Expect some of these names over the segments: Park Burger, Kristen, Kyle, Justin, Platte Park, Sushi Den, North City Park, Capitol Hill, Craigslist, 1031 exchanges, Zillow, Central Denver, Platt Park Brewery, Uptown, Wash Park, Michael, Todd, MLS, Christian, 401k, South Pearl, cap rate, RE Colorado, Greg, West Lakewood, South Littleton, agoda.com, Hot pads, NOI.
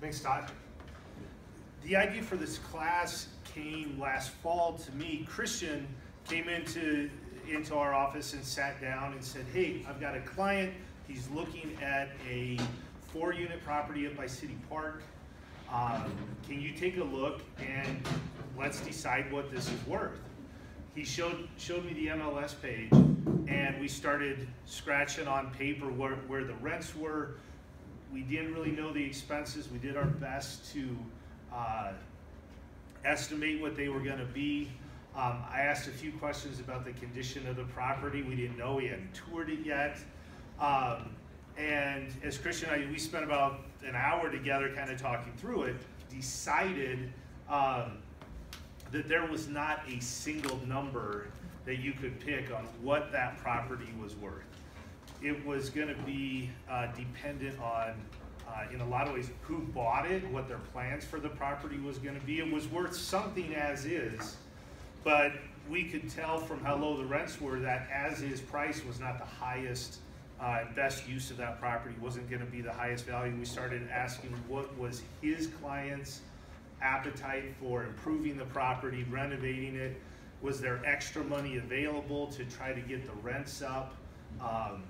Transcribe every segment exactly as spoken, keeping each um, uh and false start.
Thanks, Todd. The idea for this class came last fall to me. Christian came into, into our office and sat down and said, hey, I've got a client. He's looking at a four unit property up by City Park. Um, can you take a look and let's decide what this is worth? He showed, showed me the M L S page, and we started scratching on paper where, where the rents were. We didn't really know the expenses. We did our best to uh, estimate what they were gonna be. Um, I asked a few questions about the condition of the property. We didn't know, we hadn't toured it yet. Um, and as Christian and I, we spent about an hour together kind of talking through it, decided um, that there was not a single number that you could pick on what that property was worth. It was gonna be uh, dependent on, uh, in a lot of ways, who bought it, what their plans for the property was gonna be. It was worth something as is, but we could tell from how low the rents were that as is price was not the highest Uh, best use of that property, wasn't going to be the highest value. We started asking what was his client's appetite for improving the property, renovating it. Was there extra money available to try to get the rents up? Um,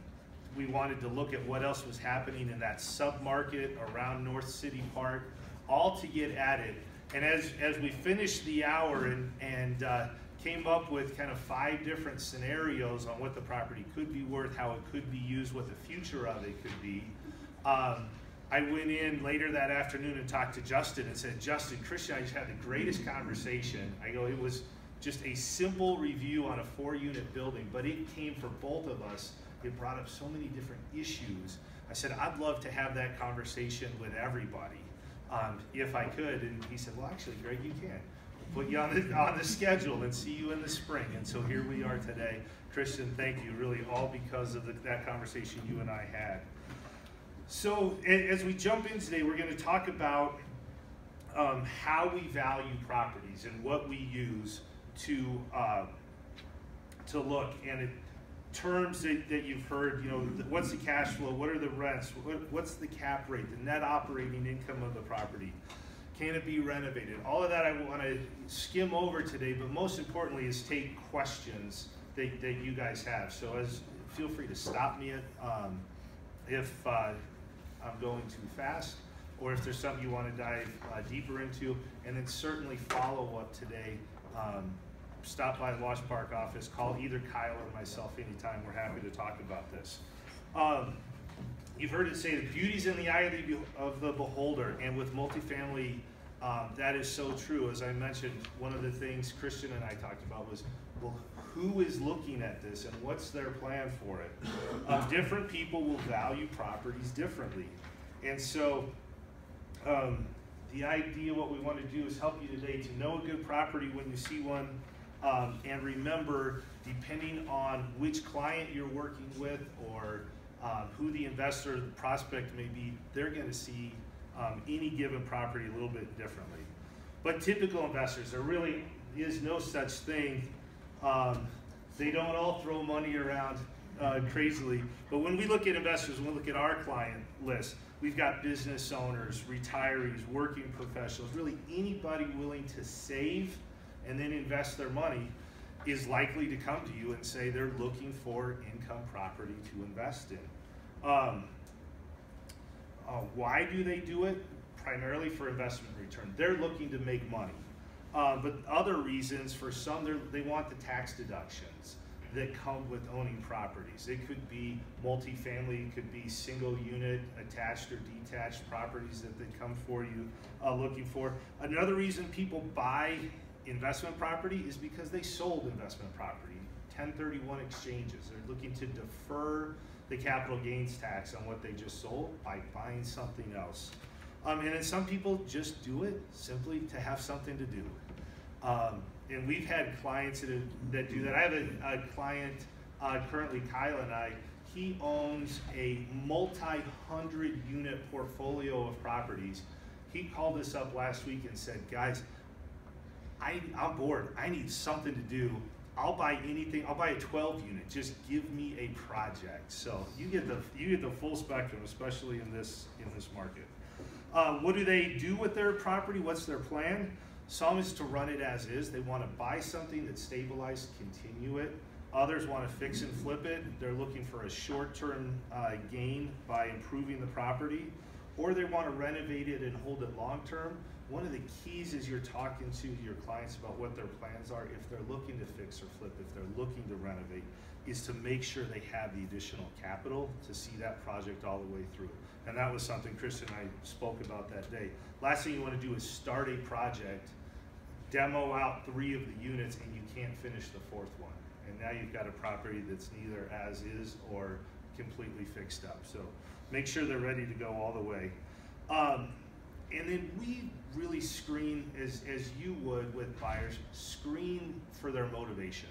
we wanted to look at what else was happening in that sub-market around North City Park, all to get at it. And as, as we finished the hour and, and uh, came up with kind of five different scenarios on what the property could be worth, how it could be used, what the future of it could be. Um, I went in later that afternoon and talked to Justin and said, Justin, Christian, I just had the greatest conversation. I go, it was just a simple review on a four unit building, but it came for both of us. It brought up so many different issues. I said, I'd love to have that conversation with everybody um, if I could. And he said, well, actually, Greg, you can. Put you on the, on the schedule and see you in the spring. And so here we are today. Christian, thank you, really, all because of the, that conversation you and I had. So as we jump in today, we're going to talk about um, how we value properties and what we use to uh, to look. And it, terms that, that you've heard, you know, what's the cash flow? What are the rents? What, what's the cap rate? The net operating income of the property? Can it be renovated? All of that I want to skim over today, but most importantly is take questions that, that you guys have. So as, feel free to stop me at, um, if uh, I'm going too fast, or if there's something you want to dive uh, deeper into, and then certainly follow up today. Um, stop by the Wash Park office, call either Kyle or myself anytime. We're happy to talk about this. Um, You've heard it say the beauty's in the eye of the, of the beholder, and with multifamily, um, that is so true. As I mentioned, one of the things Christian and I talked about was, well, who is looking at this and what's their plan for it? Uh, different people will value properties differently. And so um, the idea, what we want to do is help you today to know a good property when you see one, um, and remember, depending on which client you're working with or Um, who the investor, the prospect may be, they're going to see um, any given property a little bit differently. But typical investors, there really is no such thing. Um, they don't all throw money around uh, crazily. But when we look at investors, when we look at our client list, we've got business owners, retirees, working professionals, really anybody willing to save and then invest their money is likely to come to you and say they're looking for income property to invest in. Um, uh, why do they do it? Primarily for investment return. They're looking to make money. Uh, but other reasons, for some, they want the tax deductions that come with owning properties. It could be multifamily, it could be single unit, attached or detached properties that they come for you uh, looking for. Another reason people buy investment property is because they sold investment property, ten thirty-one exchanges. They're looking to defer the capital gains tax on what they just sold by buying something else. Um, and then some people just do it simply to have something to do. Um, and we've had clients that, that do that. I have a, a client uh, currently, Kyle and I, he owns a multi-hundred unit portfolio of properties. He called us up last week and said, guys, I, I'm bored, I need something to do. I'll buy anything, I'll buy a twelve unit, just give me a project. So you get the, you get the full spectrum, especially in this, in this market. Uh, what do they do with their property? What's their plan? Some is to run it as is. They want to buy something that's stabilized, continue it. Others want to fix and flip it. They're looking for a short-term uh, gain by improving the property, or they want to renovate it and hold it long-term. One of the keys is you're talking to your clients about what their plans are, if they're looking to fix or flip, if they're looking to renovate, is to make sure they have the additional capital to see that project all the way through. And that was something Kristen and I spoke about that day. Last thing you want to do is start a project, demo out three of the units, and you can't finish the fourth one. And now you've got a property that's neither as is or completely fixed up. So make sure they're ready to go all the way. Um, and then we really screen, as, as you would with buyers, screen for their motivation.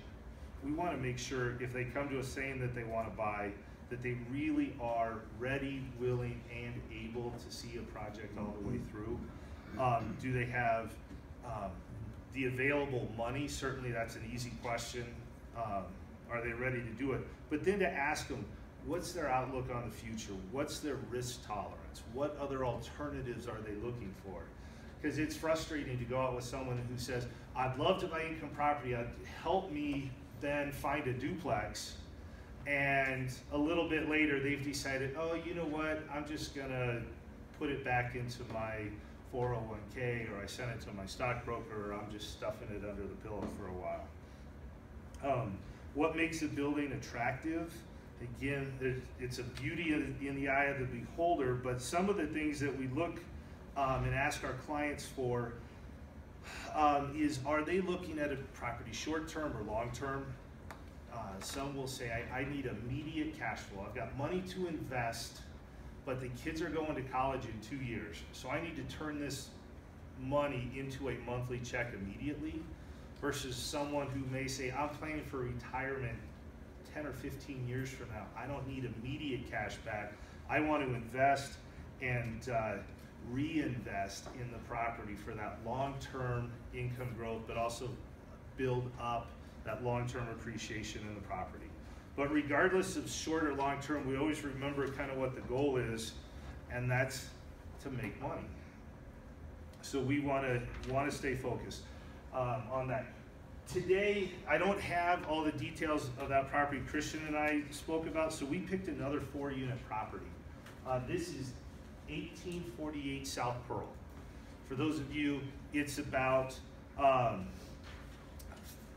We want to make sure if they come to us saying that they want to buy, that they really are ready, willing, and able to see a project all the way through. Um, do they have um, the available money? Certainly that's an easy question. Um, are they ready to do it? But then to ask them, what's their outlook on the future? What's their risk tolerance? What other alternatives are they looking for? Because it's frustrating to go out with someone who says, I'd love to buy income property, I'd help me then find a duplex. And a little bit later, they've decided, oh, you know what? I'm just gonna put it back into my four oh one K, or I sent it to my stockbroker, or I'm just stuffing it under the pillow for a while. Um, what makes a building attractive? Again, it's a beauty in the eye of the beholder, but some of the things that we look um, and ask our clients for um, is, are they looking at a property short-term or long-term? Uh, some will say, I, I need immediate cash flow. I've got money to invest, but the kids are going to college in two years, so I need to turn this money into a monthly check immediately, versus someone who may say, I'm planning for retirement ten or fifteen years from now. I don't need immediate cash back. I want to invest and uh, reinvest in the property for that long-term income growth, but also build up that long-term appreciation in the property. But regardless of short or long-term, we always remember kind of what the goal is, and that's to make money. So we want to want to stay focused um, on that. Today, I don't have all the details of that property Christian and I spoke about, so we picked another four unit property. Uh, this is eighteen forty-eight South Pearl. For those of you, it's about um,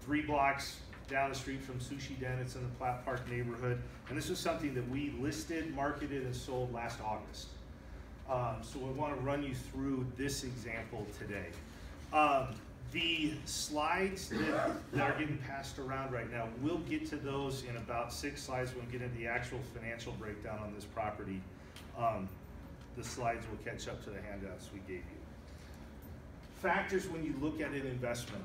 three blocks down the street from Sushi Den. It's in the Platte Park neighborhood. And this was something that we listed, marketed, and sold last August. Um, so we want to run you through this example today. Um, The slides that, that are getting passed around right now, we'll get to those in about six slides when we get into the actual financial breakdown on this property. Um, the slides will catch up to the handouts we gave you. Factors when you look at an investment.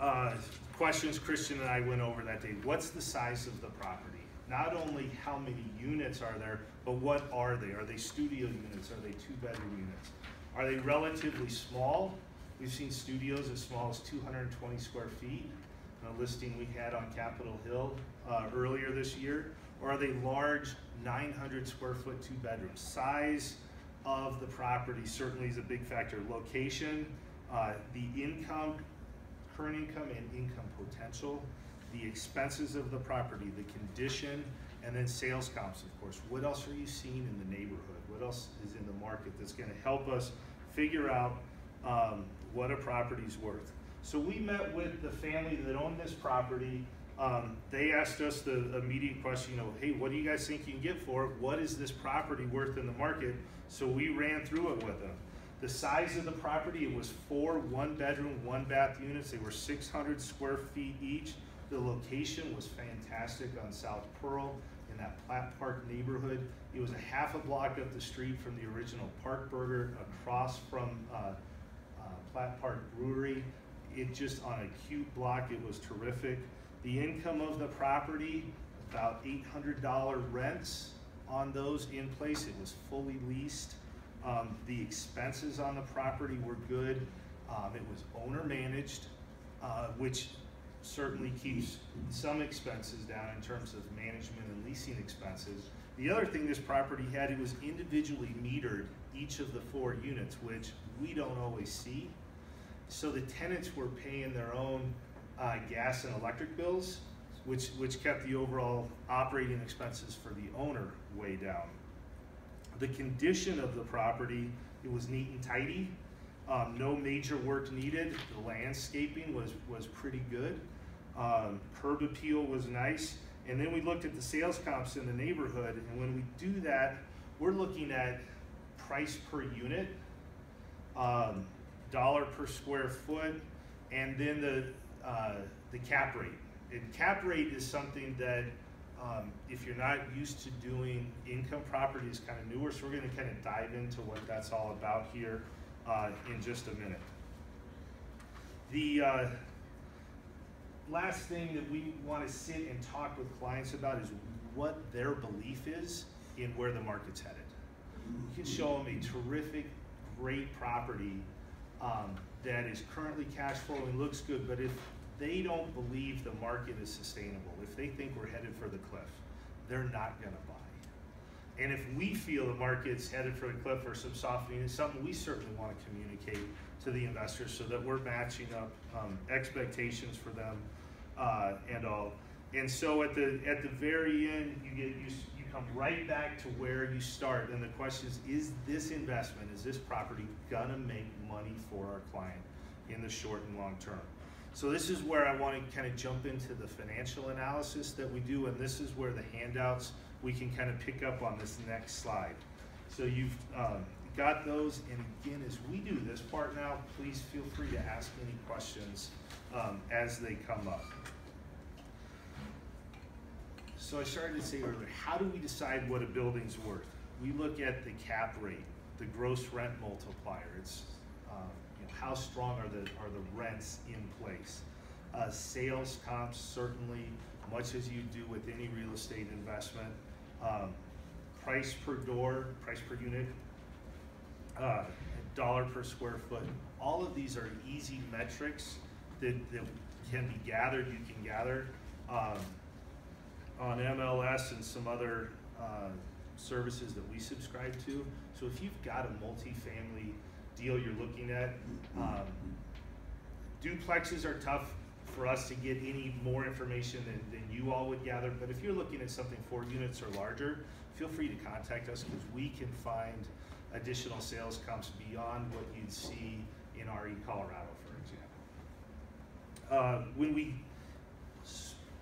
Uh, questions Christian and I went over that day. What's the size of the property? Not only how many units are there, but what are they? Are they studio units? Are they two-bedroom units? Are they relatively small? We've seen studios as small as two hundred twenty square feet, a listing we had on Capitol Hill uh, earlier this year. Or are they large nine hundred square foot two bedrooms? Size of the property certainly is a big factor. Location, uh, the income, current income and income potential, the expenses of the property, the condition, and then sales comps, of course. What else are you seeing in the neighborhood? What else is in the market that's gonna help us figure out um, what a property's worth. So we met with the family that owned this property. Um, they asked us the immediate question, you know, hey, what do you guys think you can get for it? What is this property worth in the market? So we ran through it with them. The size of the property, it was four one-bedroom, one-bath units. They were six hundred square feet each. The location was fantastic on South Pearl in that Platt Park neighborhood. It was a half a block up the street from the original Park Burger, across from uh, Platt Park Brewery. It just on a cute block, it was terrific. The income of the property, about eight hundred dollar rents on those in place. It was fully leased. Um, the expenses on the property were good. Um, it was owner managed, uh, which certainly keeps some expenses down in terms of management and leasing expenses. The other thing this property had, it was individually metered, each of the four units, which we don't always see. So the tenants were paying their own uh, gas and electric bills, which, which kept the overall operating expenses for the owner way down. The condition of the property, it was neat and tidy. Um, no major work needed. The landscaping was, was pretty good. Um, curb appeal was nice. And then we looked at the sales comps in the neighborhood, and when we do that, we're looking at price per unit, um, dollar per square foot, and then the, uh, the cap rate. And cap rate is something that um, if you're not used to doing income property is kind of newer, so we're gonna kind of dive into what that's all about here uh, in just a minute. The uh, last thing that we want to sit and talk with clients about is what their belief is in where the market's headed. You can show them a terrific, great property um, that is currently cash flow and looks good, but if they don't believe the market is sustainable, if they think we're headed for the cliff, they're not gonna buy. And if we feel the market's headed for the cliff or some softening, it's something we certainly want to communicate to the investors so that we're matching up um, expectations for them uh, and all. And so at the at the very end, you get you, you come right back to where you start, and the question is: is this investment, is this property gonna make money for our client in the short and long term? So this is where I want to kind of jump into the financial analysis that we do, and this is where the handouts we can kind of pick up on this next slide. So you've um, got those, and again, as we do this part now, please feel free to ask any questions um, as they come up. So I started to say earlier, how do we decide what a building's worth? We look at the cap rate, the gross rent multiplier. It's um, you know, how strong are the are the rents in place. Uh, sales comps, certainly, much as you do with any real estate investment. Um, price per door, price per unit, Uh, dollar per square foot. All of these are easy metrics that, that can be gathered, you can gather um, on M L S and some other uh, services that we subscribe to. So if you've got a multifamily deal you're looking at, um, duplexes are tough for us to get any more information than, than you all would gather, but if you're looking at something four units or larger, feel free to contact us because we can find additional sales comps beyond what you'd see in R E Colorado, for example. Uh, when we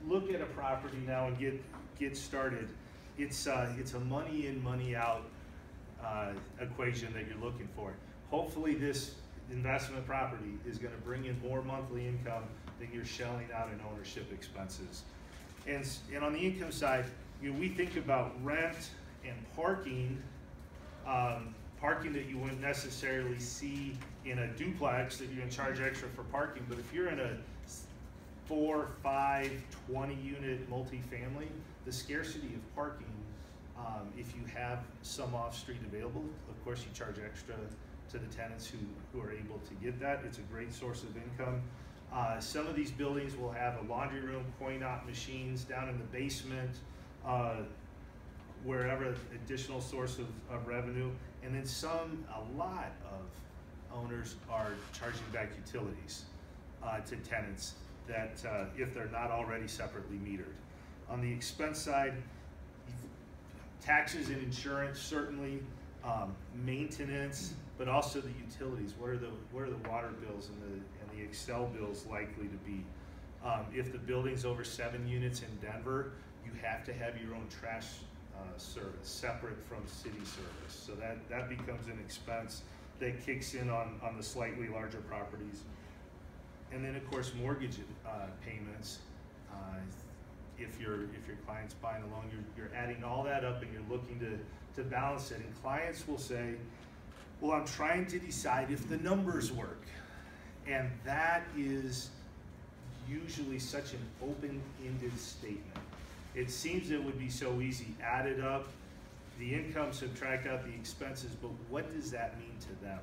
look at a property now and get get started, it's uh, it's a money in, money out uh, equation that you're looking for. Hopefully, this investment property is going to bring in more monthly income than you're shelling out in ownership expenses. And and on the income side, you know, we think about rent and parking. Um, parking that you wouldn't necessarily see in a duplex that you're gonna charge extra for parking, but if you're in a four, five, twenty unit multifamily, the scarcity of parking, um, if you have some off street available, of course you charge extra to the tenants who, who are able to get that. It's a great source of income. Uh, some of these buildings will have a laundry room, coin op machines down in the basement, uh, wherever, additional source of, of revenue. And then some, a lot of owners are charging back utilities uh, to tenants that uh, if they're not already separately metered. On the expense side, taxes and insurance, certainly, um, maintenance, but also the utilities. What are the, what are the water bills and the, and the Excel bills likely to be? Um, if the building's over seven units in Denver, you have to have your own trash Uh, service separate from city service, so that that becomes an expense that kicks in on on the slightly larger properties. And then of course mortgage uh, payments. uh, if your if your client's buying a loan, you're, you're adding all that up and you're looking to to balance it. And clients will say, well, I'm trying to decide if the numbers work, and that is usually such an open-ended statement. It seems it would be so easy. Add it up, the income, subtract out the expenses, but what does that mean to them?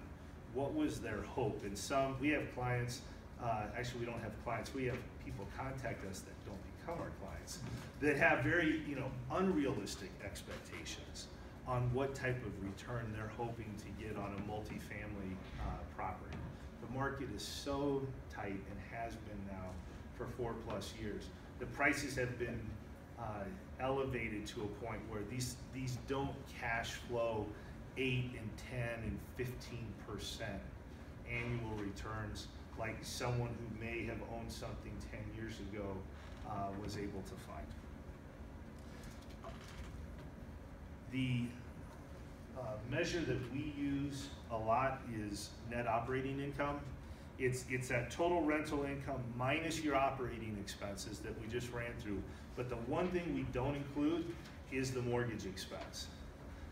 What was their hope? And some, we have clients, uh, actually we don't have clients, we have people contact us that don't tell our clients that have very, you know, unrealistic expectations on what type of return they're hoping to get on a multifamily uh, property. The market is so tight and has been now for four plus years. The prices have been uh, elevated to a point where these these don't cash flow eight and ten and fifteen percent annual returns like someone who may have owned something ten years ago uh, was able to find. The uh, measure that we use a lot is net operating income. It's, it's that total rental income minus your operating expenses that we just ran through. But the one thing we don't include is the mortgage expense.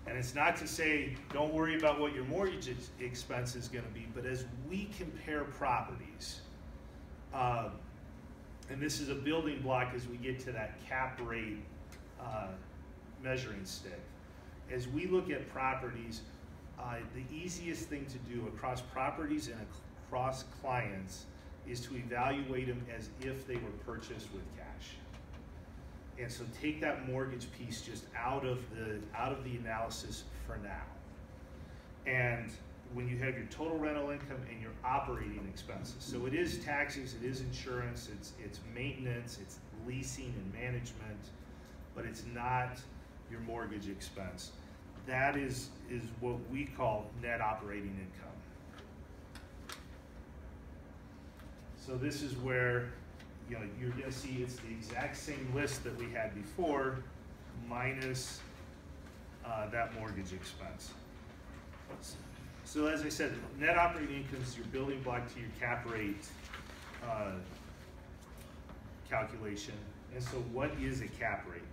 And it's not to say don't worry about what your mortgage ex expense is going to be, but as we compare properties, uh, and this is a building block as we get to that cap rate uh, measuring stick, as we look at properties, uh, the easiest thing to do across properties and across clients is to evaluate them as if they were purchased with cash. And so take that mortgage piece just out of the out of the analysis for now. And when you have your total rental income and your operating expenses, so it is taxes, it is insurance, it's it's maintenance, it's leasing and management, but it's not your mortgage expense. That is, is what we call net operating income. So this is where, you know, you're going to see it's the exact same list that we had before, minus uh, that mortgage expense. So as I said, net operating income is your building block to your cap rate uh, calculation. And so what is a cap rate?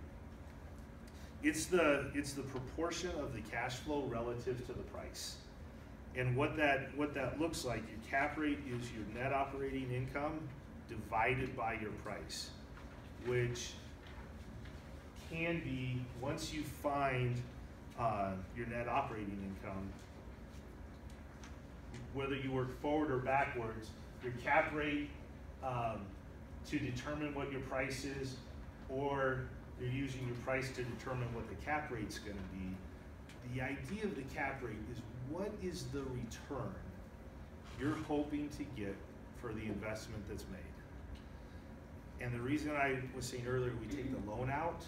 It's the, it's the proportion of the cash flow relative to the price. And what that, what that looks like, your cap rate is your net operating income divided by your price, which can be, once you find uh, your net operating income, whether you work forward or backwards, your cap rate um, to determine what your price is, or you're using your price to determine what the cap rate's going to be. The idea of the cap rate is what is the return you're hoping to get for the investment that's made. And the reason I was saying earlier we take the loan out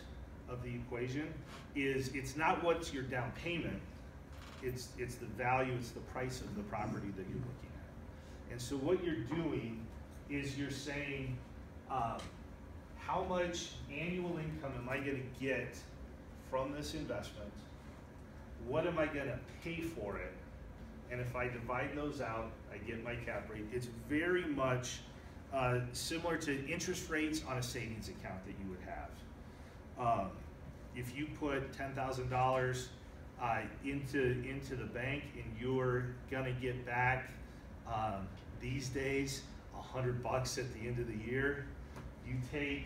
of the equation is it's not what's your down payment, it's, it's the value, it's the price of the property that you're looking at. And so what you're doing is you're saying, uh, how much annual income am I gonna get from this investment? What am I gonna pay for it? And if I divide those out, I get my cap rate. It's very much uh, similar to interest rates on a savings account that you would have. Um, if you put ten thousand dollars uh, into, into the bank and you're gonna get back um, these days a hundred bucks at the end of the year, you take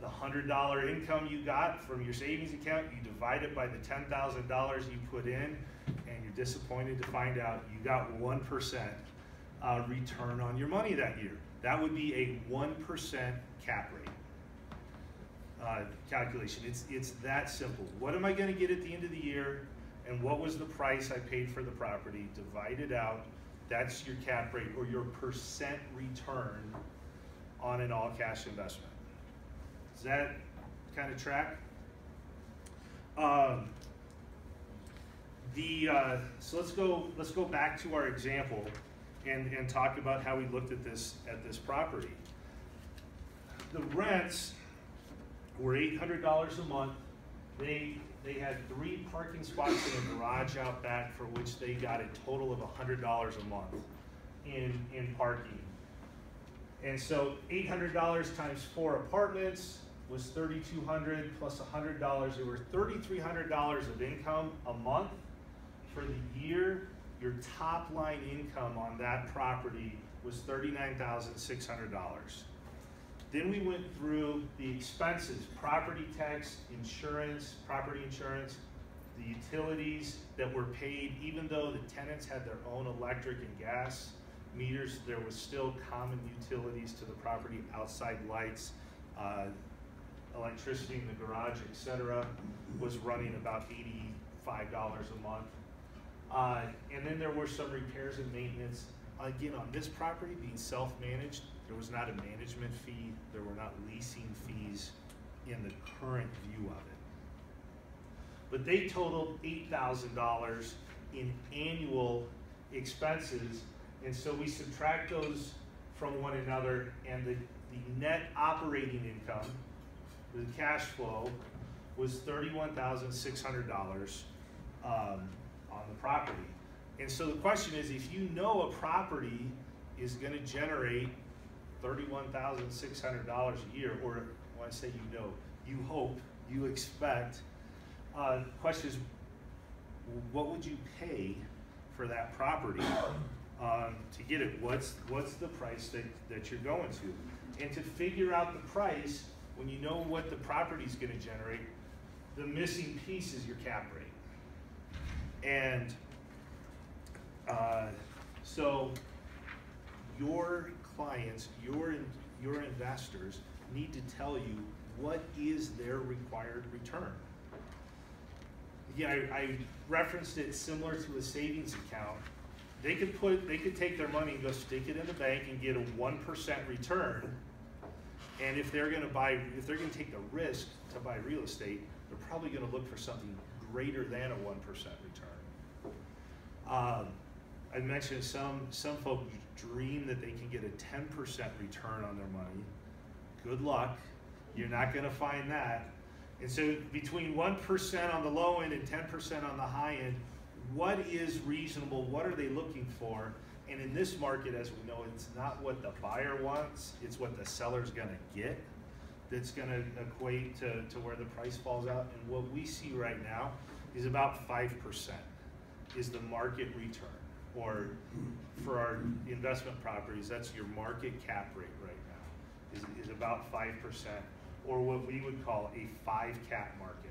the one hundred dollar income you got from your savings account, you divide it by the ten thousand dollars you put in, and you're disappointed to find out you got one percent uh, return on your money that year. That would be a one percent cap rate uh, calculation. It's, it's that simple. What am I gonna get at the end of the year, and what was the price I paid for the property? Divide it out, that's your cap rate, or your percent return on an all cash investment. Does that kind of track? Um, the uh, so let's go let's go back to our example and and talk about how we looked at this at this property. The rents were eight hundred dollars a month. They they had three parking spots in a garage out back, for which they got a total of one hundred dollars a month in in parking. And so eight hundred dollars times four apartments was three thousand two hundred dollars plus one hundred dollars. There were three thousand three hundred dollars of income a month. For the year, your top line income on that property was thirty-nine thousand six hundred dollars. Then we went through the expenses, property tax, insurance, property insurance, the utilities that were paid, even though the tenants had their own electric and gas meters, there was still common utilities to the property, outside lights, uh, electricity in the garage, et cetera, was running about eighty-five dollars a month. Uh, and then there were some repairs and maintenance. Again, on this property being self-managed, there was not a management fee, there were not leasing fees in the current view of it. But they totaled eight thousand dollars in annual expenses, and so we subtract those from one another, and the, the net operating income, the cash flow, was thirty-one thousand six hundred dollars um, on the property. And so the question is, if you know a property is going to generate thirty-one thousand six hundred dollars a year, or when I say you know, you hope, you expect, uh, the question is, what would you pay for that property um, to get it? What's, what's the price that, that you're going to? And to figure out the price, when you know what the property is going to generate, the missing piece is your cap rate. And uh, so your clients, your, your investors need to tell you what is their required return. Yeah, I, I referenced it similar to a savings account. They could put, they could take their money and go stick it in the bank and get a one percent return. And if they're going to buy, if they're going to take the risk to buy real estate, they're probably going to look for something greater than a one percent return. Um, I mentioned some some folks dream that they can get a ten percent return on their money. Good luck. You're not going to find that. And so between one percent on the low end and ten percent on the high end, what is reasonable? What are they looking for? And in this market, as we know, it's not what the buyer wants, it's what the seller's gonna get that's gonna equate to, to where the price falls out. And what we see right now is about five percent is the market return, or for our investment properties, that's your market cap rate right now, is, is about five percent. Or what we would call a five cap market.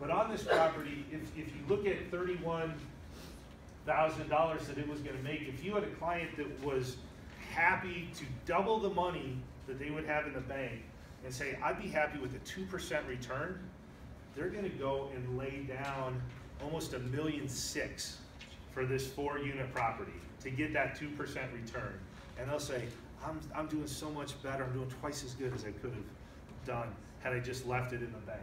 But on this property, if, if you look at thirty-one thousand dollars that it was gonna make, if you had a client that was happy to double the money that they would have in the bank and say, I'd be happy with a two percent return, they're gonna go and lay down almost a million six for this four unit property to get that two percent return. And they'll say, I'm, I'm doing so much better, I'm doing twice as good as I could have done had I just left it in the bank,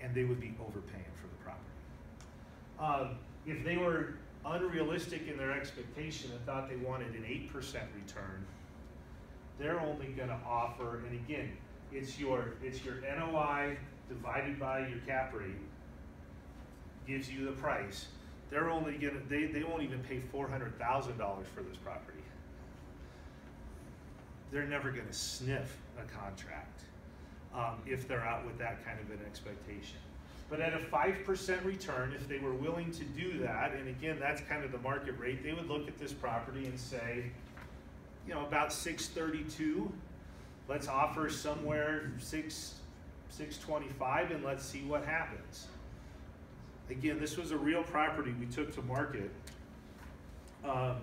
and they would be overpaying for the property. Uh, if they were unrealistic in their expectation and thought they wanted an eight percent return, they're only going to offer, and again, it's your, it's your N O I divided by your cap rate gives you the price. They're only going to, they, they won't even pay four hundred thousand dollars for this property. They're never going to sniff a contract. Um, if they're out with that kind of an expectation. But at a five percent return, if they were willing to do that, and again, that's kind of the market rate, they would look at this property and say, you know, about six thirty-two, let's offer somewhere six, six twenty-five, and let's see what happens. Again, this was a real property we took to market. Um,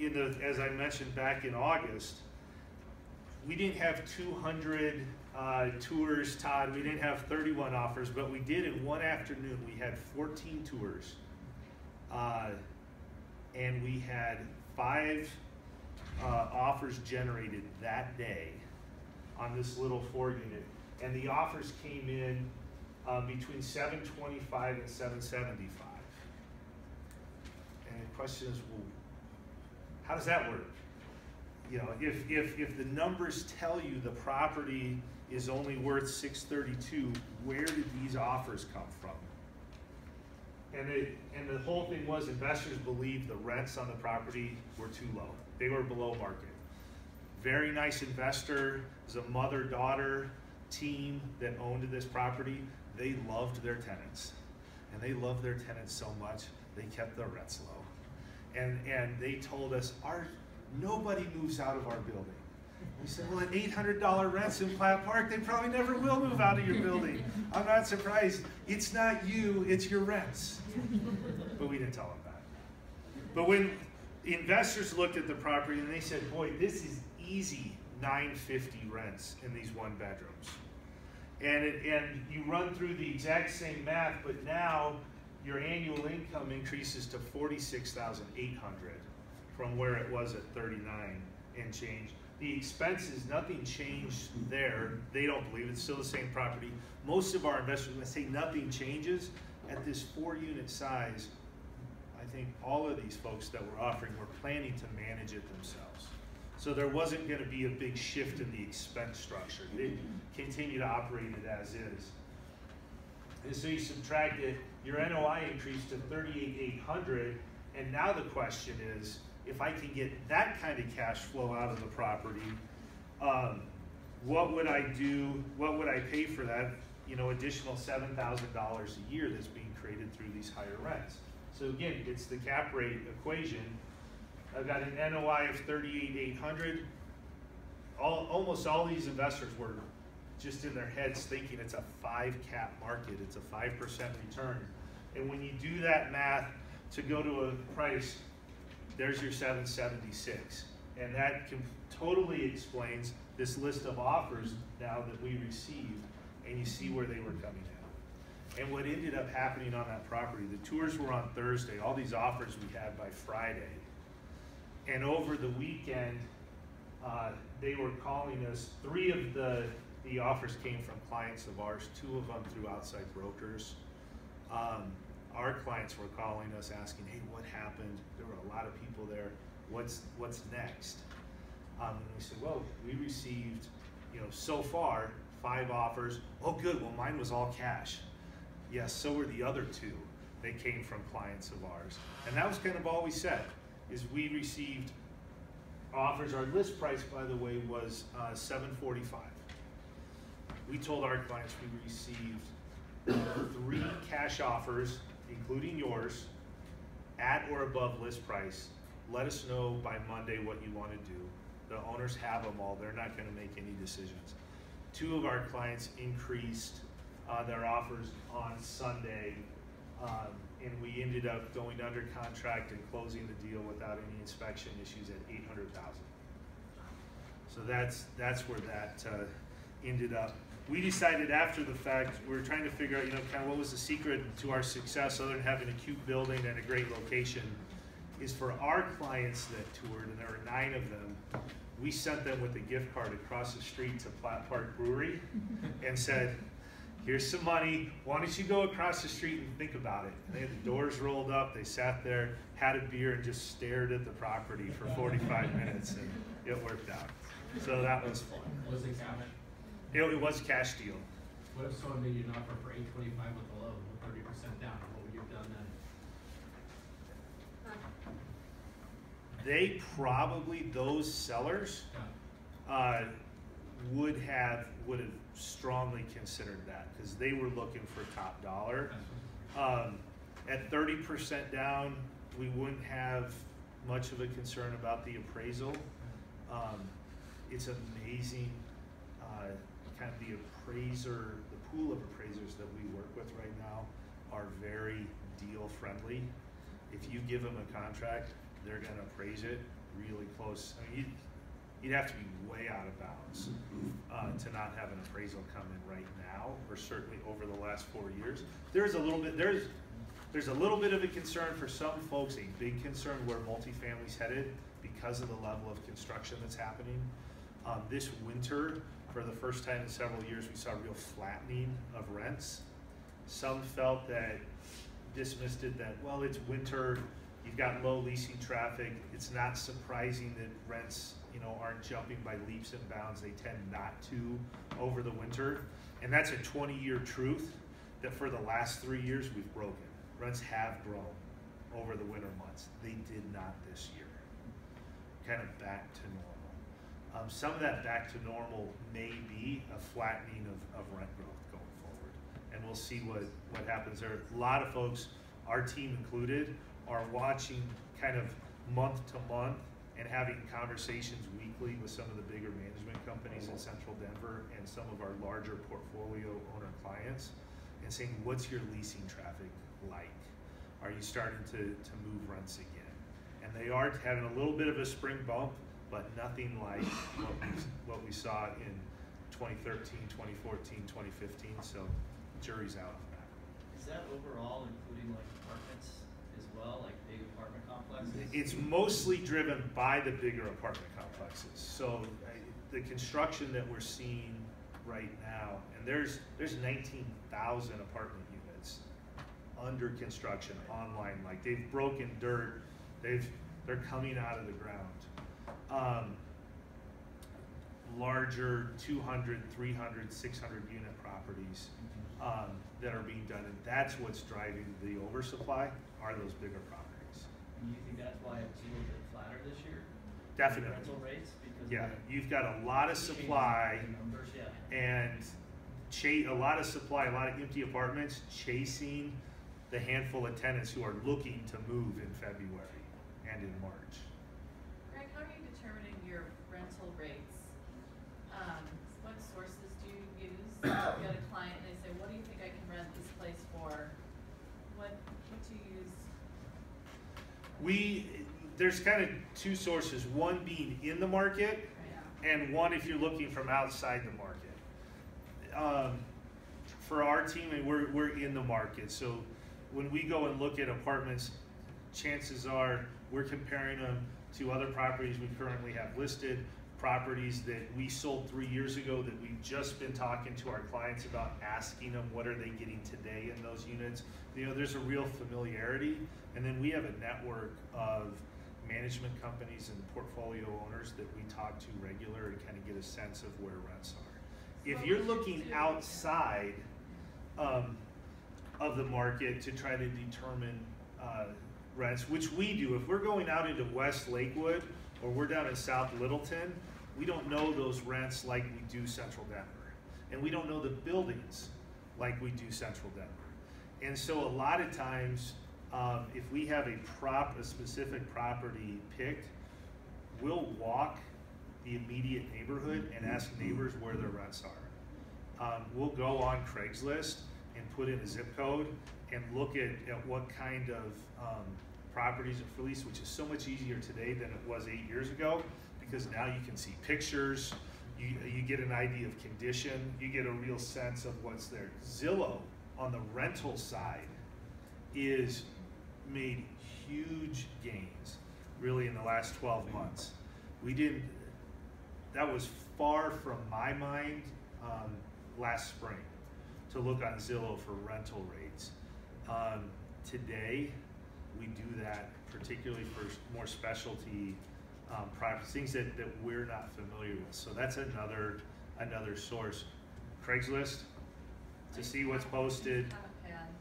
in the, as I mentioned back in August, we didn't have two hundred uh, tours, Todd. We didn't have thirty-one offers, but we did in one afternoon. We had fourteen tours, uh, and we had five uh, offers generated that day on this little four unit. And the offers came in uh, between seven twenty-five and seven seventy-five. And the question is, well, how does that work? You know, if, if, if the numbers tell you the property is only worth six thirty-two, where did these offers come from? And, it, and the whole thing was investors believed the rents on the property were too low. They were below market. Very nice investor, it was a mother-daughter team that owned this property. They loved their tenants. And they loved their tenants so much, they kept their rents low. And, and they told us, our nobody moves out of our building. We said, well, at eight hundred dollar rents in Platte Park, they probably never will move out of your building. I'm not surprised. It's not you, it's your rents. But we didn't tell them that. But when investors looked at the property and they said, boy, this is easy nine fifty rents in these one bedrooms. And, it, and you run through the exact same math, but now your annual income increases to forty-six thousand eight hundred from where it was at thirty-nine and change. The expenses, nothing changed there. They don't believe it. It's still the same property. Most of our investors, when I say nothing changes, at this four unit size, I think all of these folks that were offering were planning to manage it themselves. So there wasn't going to be a big shift in the expense structure. They continue to operate it as is. And so you subtract it, your N O I increased to thirty-eight thousand eight hundred, and now the question is, if I can get that kind of cash flow out of the property, um, what would I do, what would I pay for that, you know, additional seven thousand dollars a year that's being created through these higher rents? So again, it's the cap rate equation. I've got an N O I of thirty-eight thousand eight hundred. All, almost all these investors were just in their heads thinking it's a five cap market, it's a five percent return. And when you do that math to go to a price, there's your seven seventy-six. And that can totally explains this list of offers now that we received, and you see where they were coming at. And what ended up happening on that property, the tours were on Thursday, all these offers we had by Friday. And over the weekend, uh, they were calling us. Three of the, the offers came from clients of ours, two of them through outside brokers. Um, our clients were calling us asking, hey, what happened? There were a lot of people there. What's, what's next? Um, and we said, well, we received, you know, so far, five offers. Oh, good, well, mine was all cash. Yes, so were the other two. They came from clients of ours. And that was kind of all we said. Is we received offers. Our list price, by the way, was uh, seven forty-five. We told our clients we received three cash offers, including yours, at or above list price. Let us know by Monday what you want to do. The owners have them all. They're not going to make any decisions. Two of our clients increased uh, their offers on Sunday. Um, and we ended up going under contract and closing the deal without any inspection issues at eight hundred thousand dollars. So that's, that's where that uh, ended up. We decided after the fact, we were trying to figure out, you know, kind of what was the secret to our success other than having a cute building and a great location, is for our clients that toured, and there were nine of them, we sent them with a gift card across the street to Platt Park Brewery and said, here's some money, why don't you go across the street and think about it? And they had the doors rolled up, they sat there, had a beer, and just stared at the property for forty-five minutes, and it worked out. So that was fun. Was it cash? It, it was a cash deal. What if someone made you an offer for eight twenty-five with a low, thirty percent down, what would you have done then? They probably, those sellers, yeah. uh, would have, would have strongly considered that because they were looking for top dollar. Um, at thirty percent down, we wouldn't have much of a concern about the appraisal. Um, it's amazing, uh, kind of the appraiser, the pool of appraisers that we work with right now are very deal friendly. If you give them a contract, they're going to appraise it really close. I mean, you, You'd have to be way out of bounds uh, to not have an appraisal come in right now, or certainly over the last four years. There's a little bit, there's, there's a little bit of a concern for some folks, a big concern where multifamily's headed because of the level of construction that's happening. Um, this winter, for the first time in several years, we saw real flattening of rents. Some felt that, dismissed it that, well, it's winter, you've got low leasing traffic, it's not surprising that rents, you know, aren't jumping by leaps and bounds. They tend not to over the winter. And that's a twenty year truth that for the last three years we've broken. Rents have grown over the winter months. They did not this year. Kind of back to normal. Um, some of that back to normal may be a flattening of, of rent growth going forward. And we'll see what, what happens there. A lot of folks, our team included, are watching kind of month to month and having conversations weekly with some of the bigger management companies in Central Denver and some of our larger portfolio owner clients and saying, what's your leasing traffic like? Are you starting to, to move rents again? And they are having a little bit of a spring bump. but nothing like what we, what we saw in twenty thirteen, twenty fourteen, twenty fifteen, so jury's out on that. Is that overall including like apartments as well, like big apartment complexes? It's mostly driven by the bigger apartment complexes. So the construction that we're seeing right now, and there's there's nineteen thousand apartment units under construction online. Like they've broken dirt, they've they're coming out of the ground. Um, larger two hundred, three hundred, six hundred unit properties um, that are being done, and that's what's driving the oversupply are those bigger properties. And you think that's why it's a little bit flatter this year? Definitely. Rental rates? Because yeah, you've got a lot of supply numbers, yeah. and cha a lot of supply, a lot of empty apartments chasing the handful of tenants who are looking to move in February and in March. Greg, how are you determining your rental rates? Um, what sources do you use? You got a client and they say, what do you think I can rent this place for? What, what do you use? We, there's kind of two sources, one being in the market yeah. and one if you're looking from outside the market. Um, for our team, and we're, we're in the market. So when we go and look at apartments, chances are we're comparing them to other properties we currently have listed, properties that we sold three years ago that we've just been talking to our clients about, asking them what are they getting today in those units. You know, there's a real familiarity. And then we have a network of management companies and portfolio owners that we talk to regularly and kind of get a sense of where rents are. If you're looking outside um, of the market to try to determine uh, rents, which we do, if we're going out into West Lakewood or we're down in South Littleton, we don't know those rents like we do Central Denver. And we don't know the buildings like we do Central Denver. And so a lot of times, um, if we have a prop, a specific property picked, we'll walk the immediate neighborhood and ask neighbors where their rents are. Um, we'll go on Craigslist and put in a zip code and look at, at what kind of um, properties are for lease, which is so much easier today than it was eight years ago, because now you can see pictures, you, you get an idea of condition, you get a real sense of what's there. Zillow, on the rental side, is made huge gains, really, in the last twelve months. We didn't, that was far from my mind um, last spring, to look on Zillow for rental rates. Um, today, we do that particularly for more specialty um, properties, things that, that we're not familiar with. So that's another another source. Craigslist to like see what's posted. Hot pads.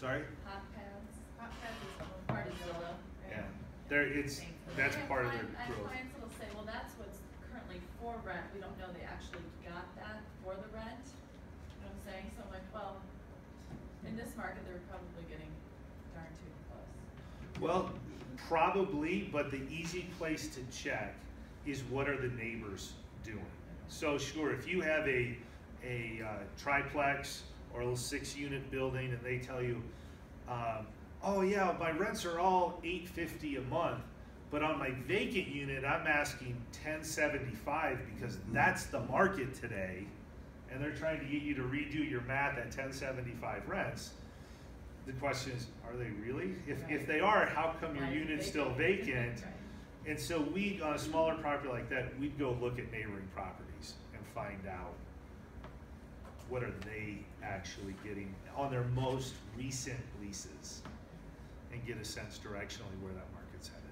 Sorry? Hot pads. Hot pads is part of Zillow. Right? Yeah. There, it's, that's part of their growth. I have clients that will say, well, that's what's currently for rent. We don't know they actually got that for the rent. You know what I'm saying? So I'm like, well, in this market, they're probably getting darn too close. Well, probably, but the easy place to check is what are the neighbors doing. So sure, if you have a, a uh, triplex or a six unit building and they tell you, um, oh yeah, my rents are all eight fifty a month, but on my vacant unit, I'm asking ten seventy-five because that's the market today. And they're trying to get you to redo your math at ten seventy-five rents. The question is, are they really? If, right. if they are, how come your right. unit's still vacant? Right. And so we, on a smaller property like that, we'd go look at neighboring properties and find out what are they actually getting on their most recent leases and get a sense directionally where that market's headed.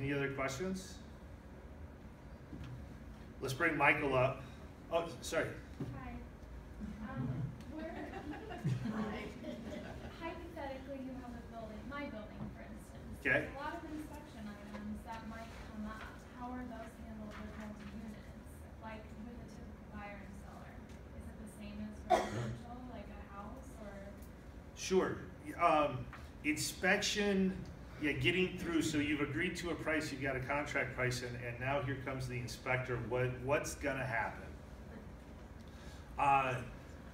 Any other questions? Let's bring Michael up. Oh, sorry. Hi. Um, where, hypothetically, you have a building, my building, for instance. Okay. There's a lot of inspection items that might come up. How are those handled with multi-units? Like with a typical buyer and seller? Is it the same as residential, like a house, or? Sure. Um, inspection. Yeah, getting through, so you've agreed to a price, you've got a contract price, and, and now here comes the inspector. What, what's gonna happen? Uh,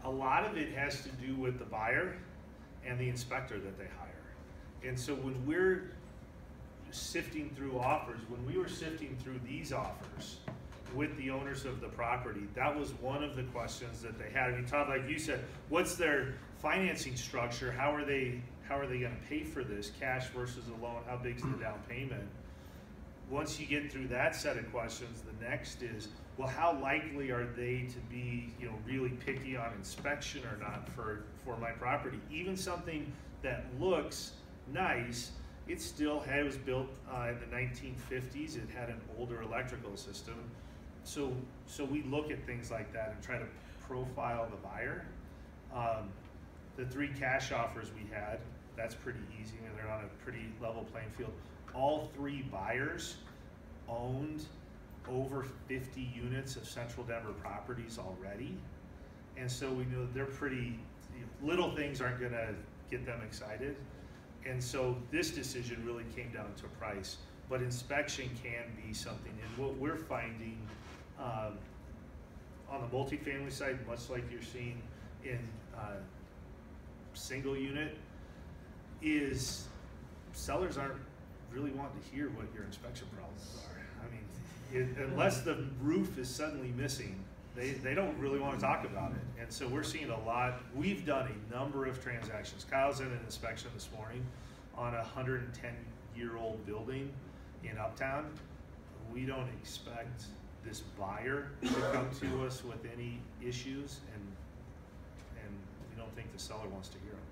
a lot of it has to do with the buyer and the inspector that they hire. And so when we're sifting through offers, when we were sifting through these offers with the owners of the property, that was one of the questions that they had. I mean, Todd, like you said, what's their financing structure? How are they, how are they going to pay for this? Cash versus a loan? How big's the down payment? Once you get through that set of questions, the next is, well, how likely are they to be, you know, really picky on inspection or not for, for my property? Even something that looks nice, it still had, it was built uh, in the nineteen fifties. It had an older electrical system. So, so we look at things like that and try to profile the buyer. Um, the three cash offers we had, that's pretty easy, and they're on a pretty level playing field. All three buyers owned over fifty units of Central Denver properties already. And so we know they're pretty, little things aren't gonna get them excited. And so this decision really came down to price, but inspection can be something. And what we're finding um, on the multifamily side, much like you're seeing in uh, single unit, is sellers aren't really wanting to hear what your inspection problems are. I mean, it, unless the roof is suddenly missing, they, they don't really want to talk about it. And so we're seeing a lot. We've done a number of transactions. Kyle's in an inspection this morning on a one hundred ten year old building in Uptown. We don't expect this buyer to come to us with any issues, and and we don't think the seller wants to hear them.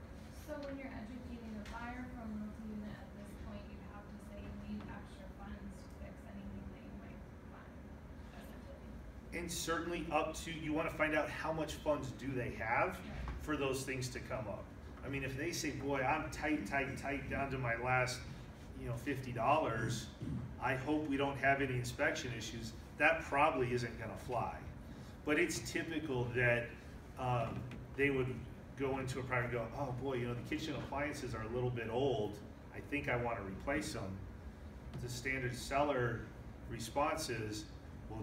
So when you're educating the buyer from those units at this point, you have to say you need extra funds to fix anything that you might find. Definitely. And certainly up to, you want to find out how much funds do they have for those things to come up. I mean, if they say, boy, I'm tight, tight, tight down to my last, you know, fifty dollars, I hope we don't have any inspection issues, that probably isn't gonna fly. But it's typical that um, they would go into a property and go, oh boy, you know, the kitchen appliances are a little bit old, I think I wanna replace them. The standard seller response is, well,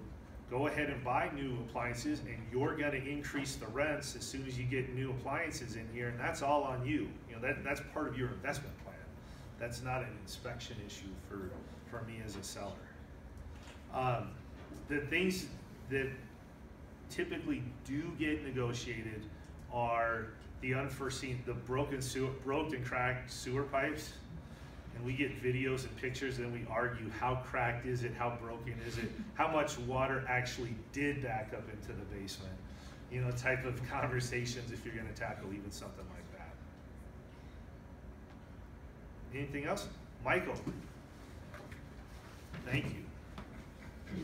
go ahead and buy new appliances, and you're gonna increase the rents as soon as you get new appliances in here, and that's all on you. You know, that, that's part of your investment plan. That's not an inspection issue for, for me as a seller. Um, the things that typically do get negotiated are the unforeseen, the broken, sewer, broken cracked sewer pipes. And we get videos and pictures, and we argue how cracked is it, how broken is it, how much water actually did back up into the basement. You know, type of conversations if you're gonna tackle even something like that. Anything else? Michael, thank you.